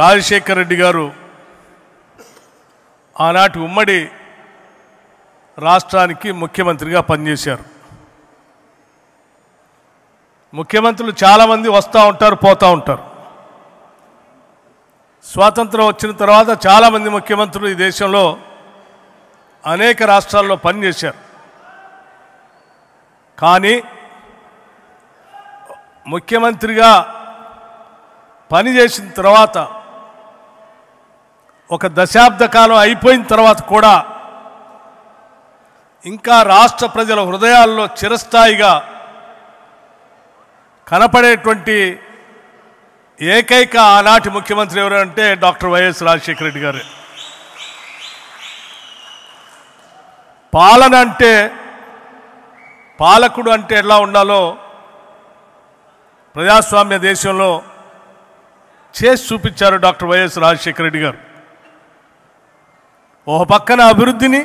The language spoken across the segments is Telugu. రాజశేఖర రెడ్డి గారు ఆనాటి ఉమ్మడి రాష్ట్రానికి ముఖ్యమంత్రిగా పనిచేశారు. ముఖ్యమంత్రులు చాలామంది వస్తూ ఉంటారు, పోతూ ఉంటారు. స్వాతంత్రం వచ్చిన తర్వాత చాలామంది ముఖ్యమంత్రులు ఈ దేశంలో అనేక రాష్ట్రాల్లో పనిచేశారు. కానీ ముఖ్యమంత్రిగా పనిచేసిన తర్వాత ఒక దశాబ్ద కాలం అయిపోయిన తర్వాత కూడా ఇంకా రాష్ట్ర ప్రజల హృదయాల్లో చిరస్థాయిగా కనపడేటువంటి ఏకైక ఆనాటి ముఖ్యమంత్రి ఎవరంటే డాక్టర్ వైఎస్ రాజశేఖర రెడ్డి గారే. పాలన అంటే, పాలకుడు అంటే ఎలా ఉండాలో ప్రజాస్వామ్య దేశంలో చేసి చూపించారు డాక్టర్ వైఎస్ రాజశేఖర రెడ్డి గారు. ఒక పక్కన అభివృద్ధిని,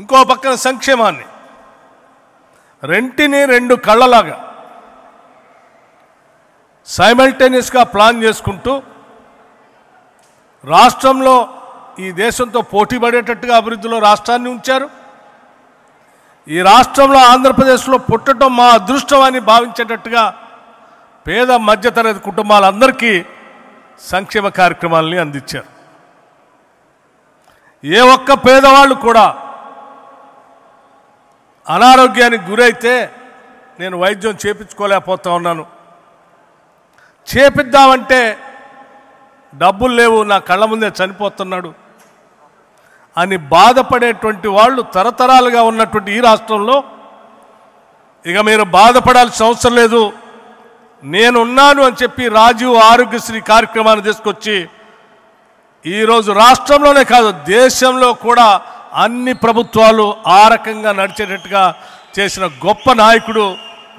ఇంకో పక్కన సంక్షేమాన్ని, రెంటిని రెండు కళ్ళలాగా సైమల్టేనియస్గా ప్లాన్ చేసుకుంటూ రాష్ట్రంలో ఈ దేశంతో పోటీ పడేటట్టుగా అభివృద్ధిలో రాష్ట్రాన్ని ఉంచారు. ఈ రాష్ట్రంలో ఆంధ్రప్రదేశ్లో పుట్టడం మా అదృష్టం అని భావించేటట్టుగా పేద మధ్యతరగతి కుటుంబాలందరికీ సంక్షేమ కార్యక్రమాలని అందించారు. ఏ ఒక్క పేదవాళ్ళు కూడా అనారోగ్యానికి గురైతే నేను వైద్యం చేయించుకోలేకపోతా ఉన్నాను, చేపిద్దామంటే డబ్బులు లేవు, నా కళ్ళ ముందే చనిపోతున్నాడు అని బాధపడేటువంటి వాళ్ళు తరతరాలుగా ఉన్నటువంటి ఈ రాష్ట్రంలో ఇక మీరు బాధపడాల్సిన అవసరం లేదు, నేనున్నాను అని చెప్పి రాజీవ్ ఆరోగ్యశ్రీ కార్యక్రమాన్ని తీసుకొచ్చి ఈరోజు రాష్ట్రంలోనే కాదు దేశంలో కూడా అన్ని ప్రభుత్వాలు ఆ రకంగా నడిచేటట్టుగా చేసిన గొప్ప నాయకుడు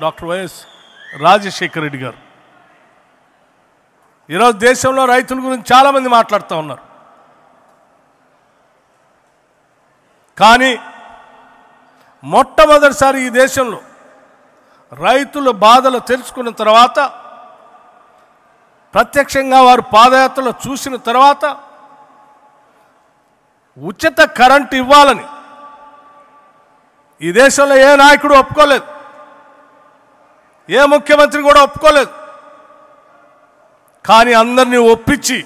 డాక్టర్ వైఎస్ రాజశేఖర రెడ్డి గారు. ఈరోజు దేశంలో రైతుల గురించి చాలామంది మాట్లాడుతూ ఉన్నారు. కానీ మొట్టమొదటిసారి ఈ దేశంలో రైతుల బాధలు తెలుసుకున్న తర్వాత, ప్రత్యక్షంగా వారు పాదయాత్రలు చూసిన తర్వాత ఉచిత కరెంటు ఇవ్వాలని ఈ దేశంలో ఏ నాయకుడు ఒప్పుకోలేదు, ఏ ముఖ్యమంత్రి కూడా ఒప్పుకోలేదు. కానీ అందరినీ ఒప్పించి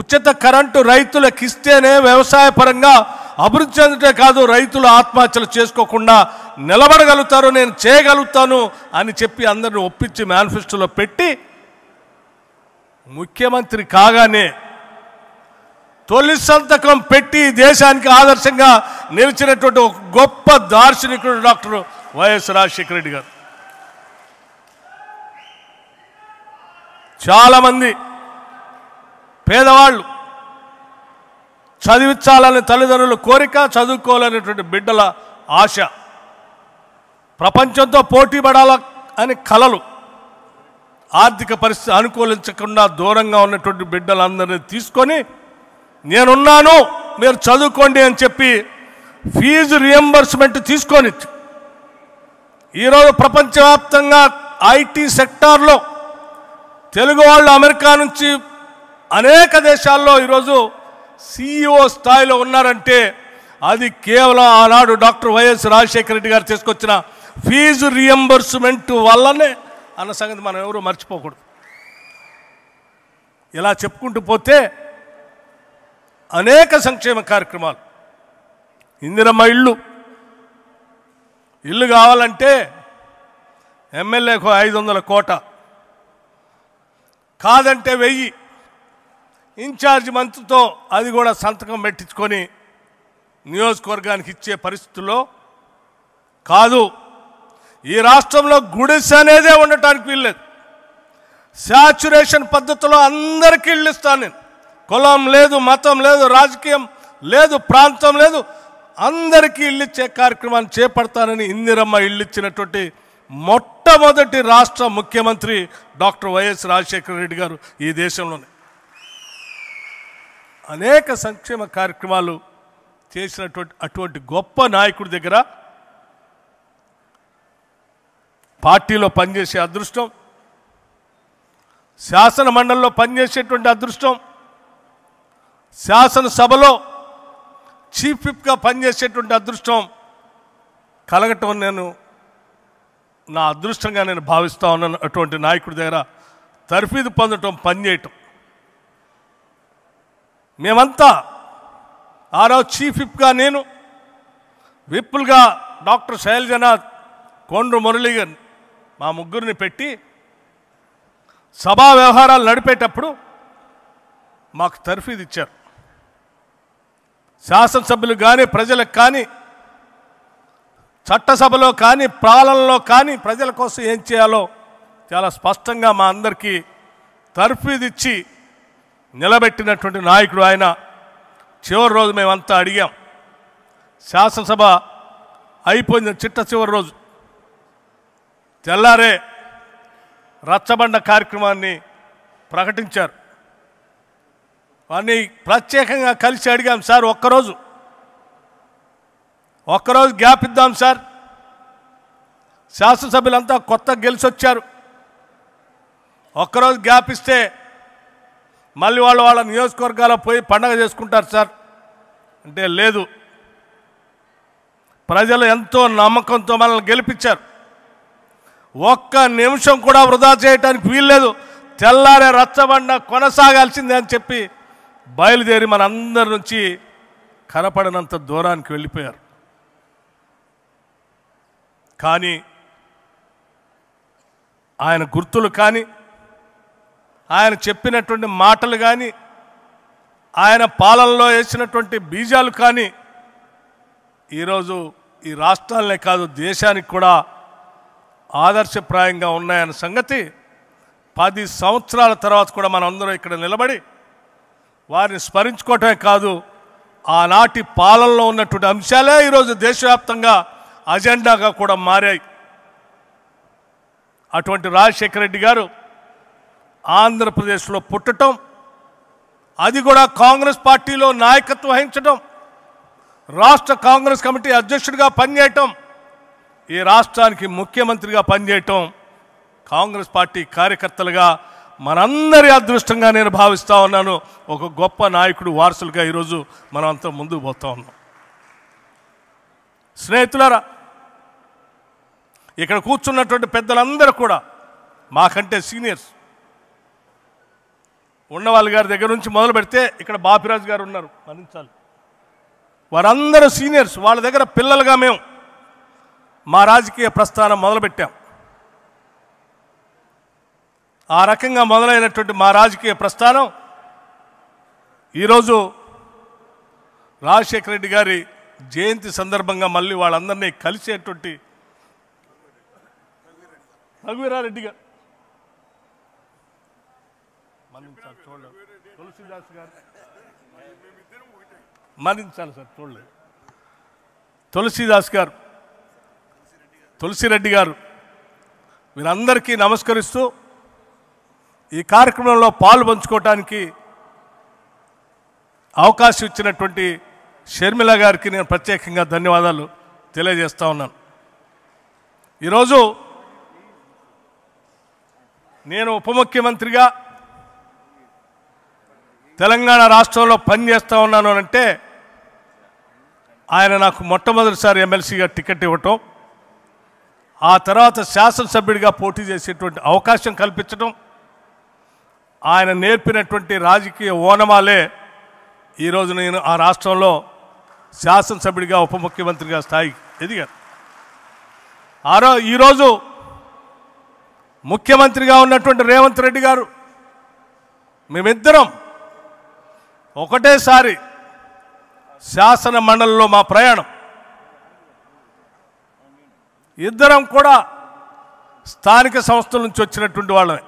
ఉచిత కరెంటు రైతులకు ఇస్తేనే వ్యవసాయ పరంగా అభివృద్ధి చెందితే కాదు, రైతులు ఆత్మహత్యలు చేసుకోకుండా నిలబడగలుగుతారు, నేను చేయగలుగుతాను అని చెప్పి అందరిని ఒప్పించి మేనిఫెస్టోలో పెట్టి ముఖ్యమంత్రి కాగానే తొలి సంతకం పెట్టి దేశానికి ఆదర్శంగా నిలిచినటువంటి ఒక గొప్ప దార్శనికుడు డాక్టర్ వైఎస్ రాజశేఖర రెడ్డి గారు. చాలామంది పేదవాళ్ళు చదివించాలనే తల్లిదండ్రుల కోరిక, చదువుకోవాలనేటువంటి బిడ్డల ఆశ, ప్రపంచంతో పోటీ పడాల అనే కలలు, ఆర్థిక పరిస్థితి అనుకూలించకుండా దూరంగా ఉన్నటువంటి బిడ్డలందరినీ తీసుకొని నేనున్నాను మీరు చదువుకోండి అని చెప్పి ఫీజు రియంబర్స్మెంట్ తీసుకొని ఈరోజు ప్రపంచవ్యాప్తంగా ఐటీ సెక్టార్లో తెలుగు వాళ్ళు అమెరికా నుంచి అనేక దేశాల్లో ఈరోజు CEO స్థాయిలో ఉన్నారంటే అది కేవలం ఆనాడు డాక్టర్ వైఎస్ రాజశేఖర రెడ్డి గారు తీసుకొచ్చిన ఫీజు రియంబర్స్మెంట్ వల్లనే అన్న సంగతి మనం ఎవరూ మర్చిపోకూడదు. ఇలా చెప్పుకుంటూ పోతే అనేక సంక్షేమ కార్యక్రమాలు, ఇందిరమ్మ ఇల్లు కావాలంటే ఎమ్మెల్యేకు 500 కోట, కాదంటే 1000, ఇన్ఛార్జ్ మంత్రితో అది కూడా సంతకం పెట్టించుకొని నియోజకవర్గానికి ఇచ్చే పరిస్థితుల్లో కాదు. ఈ రాష్ట్రంలో గుడిసె అనేదే ఉండటానికి వీల్లేదు, శాచ్యురేషన్ పద్ధతిలో అందరికీ ఇళ్ళు ఇస్తాను నేను, కులం లేదు, మతం లేదు, రాజకీయం లేదు, ప్రాంతం లేదు, అందరికీ ఇళ్ళు ఇచ్చే కార్యక్రమాన్ని చేపడతానని ఇందిరమ్మ ఇళ్ళు ఇచ్చినటువంటి మొట్టమొదటి రాష్ట్ర ముఖ్యమంత్రి డాక్టర్ వైఎస్ రాజశేఖర రెడ్డి గారు. ఈ దేశంలోనే అనేక సంక్షేమ కార్యక్రమాలు చేసినటువంటి అటువంటి గొప్ప నాయకుడి దగ్గర పార్టీలో పనిచేసే అదృష్టం, శాసన మండలిలో పనిచేసేటువంటి అదృష్టం, శాసనసభలో చీఫ్ విప్గా పనిచేసేటువంటి అదృష్టం కలగటం నేను నా అదృష్టంగా నేను భావిస్తా ఉన్నాను. అటువంటి నాయకుడి దగ్గర తర్ఫీదు పొందటం, పనిచేయటం. మేమంతా ఆరో చీఫ్ విప్గా నేను, విప్పులుగా డాక్టర్ శైలజ నాథ్, కొండ మురళి గర్, మా ముగ్గురిని పెట్టి సభా వ్యవహారాలు నడిపేటప్పుడు మాకు తర్ఫీదు ఇచ్చారు. శాసనసభ్యులు కానీ, ప్రజలకు కానీ, చట్టసభలో కానీ, పాలనలో కానీ ప్రజల కోసం ఏం చేయాలో చాలా స్పష్టంగా మా అందరికీ తర్ఫీదు ఇచ్చి నిలబెట్టినటువంటి నాయకుడు ఆయన. చివరి రోజు మేమంతా అడిగాం, శాసనసభ అయిపోయింది, చిట్ట చివరి రోజు తెల్లారే రచ్చబండ కార్యక్రమాన్ని ప్రకటించారు. వారిని ప్రత్యేకంగా కలిసి అడిగాం, సార్ ఒక్కరోజు గ్యాప్ ఇద్దాం సార్, శాసనసభ్యులంతా కొత్త గెలిచి వచ్చారు, ఒక్కరోజు గ్యాప్ ఇస్తే మళ్ళీ వాళ్ళ నియోజకవర్గాల్లో పోయి పండగ చేసుకుంటారు సార్ అంటే, లేదు, ప్రజలు ఎంతో నమ్మకంతో మనల్ని గెలిపించారు, ఒక్క నిమిషం కూడా వృధా చేయడానికి వీల్లేదు, తెల్లారే రచ్చబండ కొనసాగాల్సిందే అని చెప్పి బయలుదేరి మనందరి నుంచి కనపడినంత దూరానికి వెళ్ళిపోయారు. కానీ ఆయన గుర్తులు కానీ, ఆయన చెప్పినటువంటి మాటలు కానీ, ఆయన పాలనలో వేసినటువంటి బీజాలు కానీ ఈరోజు ఈ రాష్ట్రాలనే కాదు దేశానికి కూడా ఆదర్శప్రాయంగా ఉన్నాయన్న సంగతి 10 సంవత్సరాల తర్వాత కూడా మనందరం ఇక్కడ నిలబడి వారిని స్మరించుకోవటమే కాదు, ఆనాటి పాలనలో ఉన్నటువంటి అంశాలే ఈరోజు దేశవ్యాప్తంగా అజెండాగా కూడా మారాయి. అటువంటి రాజశేఖర రెడ్డి గారు ఆంధ్రప్రదేశ్లో పుట్టడం, అది కూడా కాంగ్రెస్ పార్టీలో నాయకత్వం వహించడం, రాష్ట్ర కాంగ్రెస్ కమిటీ అధ్యక్షుడిగా పనిచేయటం, ఈ రాష్ట్రానికి ముఖ్యమంత్రిగా పనిచేయటం కాంగ్రెస్ పార్టీ కార్యకర్తలుగా మనందరి అదృష్టంగా నేను భావిస్తూ ఉన్నాను. ఒక గొప్ప నాయకుడు వారసులుగా ఈరోజు మనం అంతా ముందుకు పోతూ ఉన్నాం. స్నేహితులారా, ఇక్కడ కూర్చున్నటువంటి పెద్దలందరూ కూడా మాకంటే సీనియర్స్. ఉండవాళ్ళ గారి దగ్గర నుంచి మొదలు పెడితే ఇక్కడ బాపిరాజు గారు ఉన్నారు, మన్నించాలి, వారందరూ సీనియర్స్. వాళ్ళ దగ్గర పిల్లలుగా మేము మా రాజకీయ ప్రస్థానం మొదలుపెట్టాం. ఆ రకంగా మొదలైనటువంటి మా రాజకీయ ప్రస్థానం ఈరోజు రాజశేఖర రెడ్డి గారి జయంతి సందర్భంగా మళ్ళీ వాళ్ళందరినీ కలిసేటువంటి రఘువీరారెడ్డి గారు, తులసిదాస్ గారు, మన్నించాలి సార్, చూడలేదు, తులసిదాస్ గారు, తులసిరెడ్డి గారు, వీరందరికీ నమస్కరిస్తూ ఈ కార్యక్రమంలో పాలు పంచుకోవటానికి అవకాశం ఇచ్చినటువంటి షర్మిల గారికి నేను ప్రత్యేకంగా ధన్యవాదాలు తెలియజేస్తూ ఉన్నాను. ఈరోజు నేను ఉప ముఖ్యమంత్రిగా తెలంగాణ రాష్ట్రంలో పనిచేస్తూ ఉన్నాను అంటే ఆయన నాకు మొట్టమొదటిసారి ఎమ్మెల్సీగా టికెట్ ఇవ్వటం, ఆ తర్వాత శాసనసభ్యుడిగా పోటీ చేసేటువంటి అవకాశం కల్పించడం, ఆయన నేర్పినటువంటి రాజకీయ ఓనమాలే ఈరోజు నేను ఆ రాష్ట్రంలో శాసనసభ్యుడిగా, ఉప ముఖ్యమంత్రిగా స్థాయికి ఎదిగాను. ఈరోజు ముఖ్యమంత్రిగా ఉన్నటువంటి రేవంత్ రెడ్డి గారు, మేమిద్దరం ఒకటేసారి శాసన మండలిలో మా ప్రయాణం, ఇద్దరం కూడా స్థానిక సంస్థల నుంచి వచ్చినటువంటి వాళ్ళమే.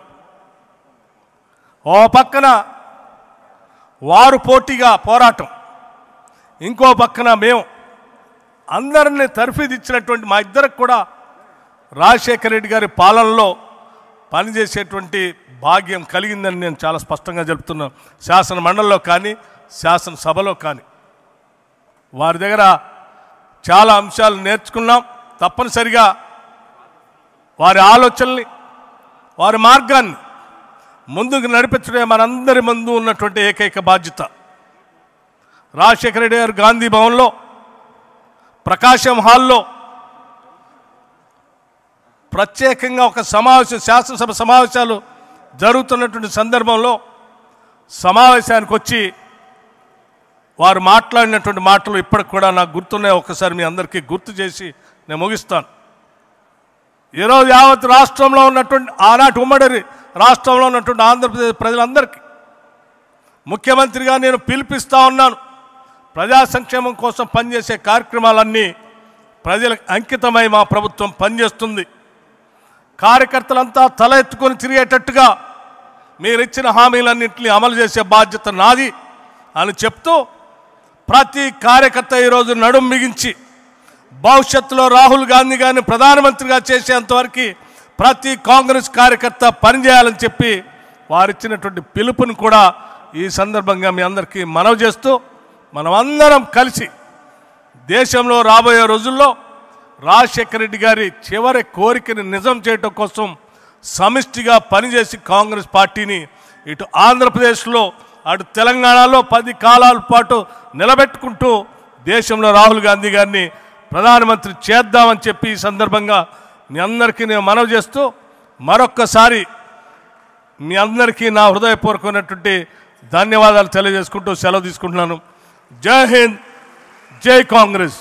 ఓ పక్కన వారు పోటీగా పోరాటం, ఇంకో పక్కన మేము, అందరినీ తర్ఫీదు ఇచ్చినటువంటి మా ఇద్దరికి కూడా రాజశేఖర రెడ్డి గారి పాలనలో పనిచేసేటువంటి భాగ్యం కలిగిందని నేను చాలా స్పష్టంగా చెబుతున్నాను. శాసన మండలిలో కానీ, శాసనసభలో కానీ వారి దగ్గర చాలా అంశాలు నేర్చుకున్నాం. తప్పనిసరిగా వారి ఆలోచనల్ని, వారి మార్గాన్ని, ముందుకు నడిపించడమే మనందరి ముందు ఉన్నటువంటి ఏకైక బాధ్యత. రాజశేఖర రెడ్డి గారు గాంధీ భవన్లో, ప్రకాశం హాల్లో ప్రత్యేకంగా ఒక సమావేశం, శాసనసభ సమావేశాలు జరుగుతున్నటువంటి సందర్భంలో సమావేశానికి వచ్చి వారు మాట్లాడినటువంటి మాటలు ఇప్పటికి కూడా నాకు గుర్తున్నాయి. ఒకసారి మీ అందరికీ గుర్తు చేసి నేను ముగిస్తాను. ఈరోజు యావత్ రాష్ట్రంలో ఉన్నటువంటి, ఆనాటి ఉమ్మడి రాష్ట్రంలో ఉన్నటువంటి ఆంధ్రప్రదేశ్ ప్రజలందరికీ ముఖ్యమంత్రిగా నేను పిలిపిస్తూ ఉన్నాను. ప్రజా సంక్షేమం కోసం పనిచేసే కార్యక్రమాలన్నీ ప్రజలకు అంకితమై మా ప్రభుత్వం పనిచేస్తుంది. కార్యకర్తలంతా తల ఎత్తుకొని తిరిగేటట్టుగా మీరిచ్చిన హామీలన్నింటినీ అమలు చేసే బాధ్యత నాది అని చెప్తూ ప్రతి కార్యకర్త ఈరోజు నడుం బిగించి భవిష్యత్తులో రాహుల్ గాంధీ గారిని ప్రధానమంత్రిగా చేసేంతవరకు ప్రతి కాంగ్రెస్ కార్యకర్త పనిచేయాలని చెప్పి వారిచ్చినటువంటి పిలుపును కూడా ఈ సందర్భంగా మీ అందరికీ మనవి చేస్తూ, మనమందరం కలిసి దేశంలో రాబోయే రోజుల్లో రాజశేఖర రెడ్డి గారి చివరి కోరికను నిజం చేయటం కోసం సమిష్టిగా పనిచేసి కాంగ్రెస్ పార్టీని ఇటు ఆంధ్రప్రదేశ్లో, అటు తెలంగాణలో 10 కాలాల పాటు నిలబెట్టుకుంటూ దేశంలో రాహుల్ గాంధీ గారిని ప్రధానమంత్రి చేద్దామని చెప్పి ఈ సందర్భంగా మీ అందరికీ నేను మనవి చేస్తూ, మరొక్కసారి మీ అందరికీ నా హృదయపూర్వకమైనటువంటి ధన్యవాదాలు తెలియజేసుకుంటూ సెలవు తీసుకుంటున్నాను. జై హింద్, జై కాంగ్రెస్.